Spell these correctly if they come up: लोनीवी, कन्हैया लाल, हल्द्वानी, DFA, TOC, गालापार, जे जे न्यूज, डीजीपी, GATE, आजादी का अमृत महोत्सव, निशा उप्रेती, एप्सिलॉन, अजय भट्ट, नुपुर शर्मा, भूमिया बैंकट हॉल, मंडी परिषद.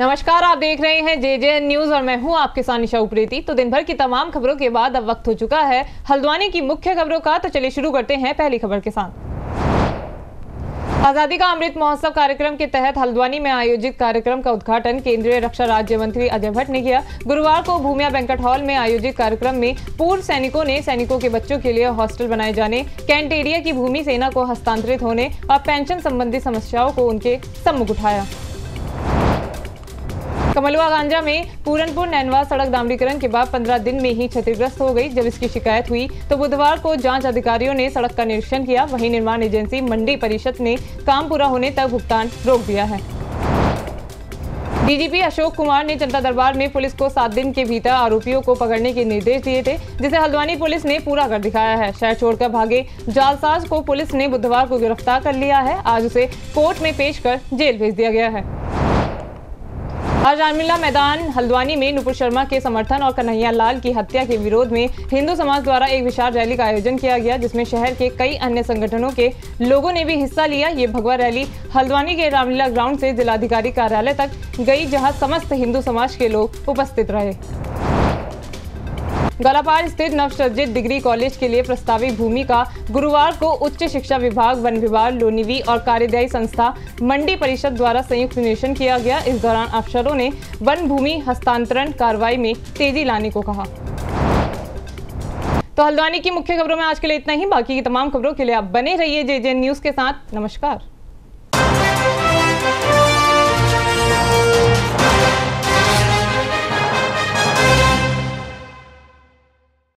नमस्कार, आप देख रहे हैं जे जे न्यूज और मैं हूं आपके साथ निशा उप्रेती। तो दिन भर की तमाम खबरों के बाद अब वक्त हो चुका है हल्द्वानी की मुख्य खबरों का। तो चलिए शुरू करते हैं पहली खबर के साथ। आजादी का अमृत महोत्सव कार्यक्रम के तहत हल्द्वानी में आयोजित कार्यक्रम का उद्घाटन केंद्रीय रक्षा राज्य मंत्री अजय भट्ट ने किया। गुरुवार को भूमिया बैंकट हॉल में आयोजित कार्यक्रम में पूर्व सैनिकों ने सैनिकों के बच्चों के लिए हॉस्टल बनाए जाने, कैंट एरिया की भूमि सेना को हस्तांतरित होने और पेंशन संबंधी समस्याओं को उनके सम्मुख उठाया। कमलवा गांजा में पूरनपुर नैनवा सड़क डामरीकरण के बाद 15 दिन में ही क्षतिग्रस्त हो गई। जब इसकी शिकायत हुई तो बुधवार को जांच अधिकारियों ने सड़क का निरीक्षण किया। वहीं निर्माण एजेंसी मंडी परिषद ने काम पूरा होने तक भुगतान रोक दिया है। डीजीपी अशोक कुमार ने जनता दरबार में पुलिस को 7 दिन के भीतर आरोपियों को पकड़ने के निर्देश दिए थे, जिसे हल्द्वानी पुलिस ने पूरा कर दिखाया है। शहर छोड़कर भागे जालसाज को पुलिस ने बुधवार को गिरफ्तार कर लिया है। आज उसे कोर्ट में पेश कर जेल भेज दिया गया है। आज रामलीला मैदान हल्द्वानी में नुपुर शर्मा के समर्थन और कन्हैया लाल की हत्या के विरोध में हिंदू समाज द्वारा एक विशाल रैली का आयोजन किया गया, जिसमें शहर के कई अन्य संगठनों के लोगों ने भी हिस्सा लिया। ये भगवा रैली हल्द्वानी के रामलीला ग्राउंड से जिलाधिकारी कार्यालय तक गई, जहां समस्त हिंदू समाज के लोग उपस्थित रहे। गालापार स्थित नवसर्जित डिग्री कॉलेज के लिए प्रस्तावित भूमि का गुरुवार को उच्च शिक्षा विभाग, वन विभाग, लोनीवी और कार्यदायी संस्था मंडी परिषद द्वारा संयुक्त निरीक्षण किया गया। इस दौरान अफसरों ने वन भूमि हस्तांतरण कार्रवाई में तेजी लाने को कहा। तो हल्द्वानी की मुख्य खबरों में आज के लिए इतना ही। बाकी की तमाम खबरों के लिए आप बने रहिए जे जे न्यूज के साथ। नमस्कार।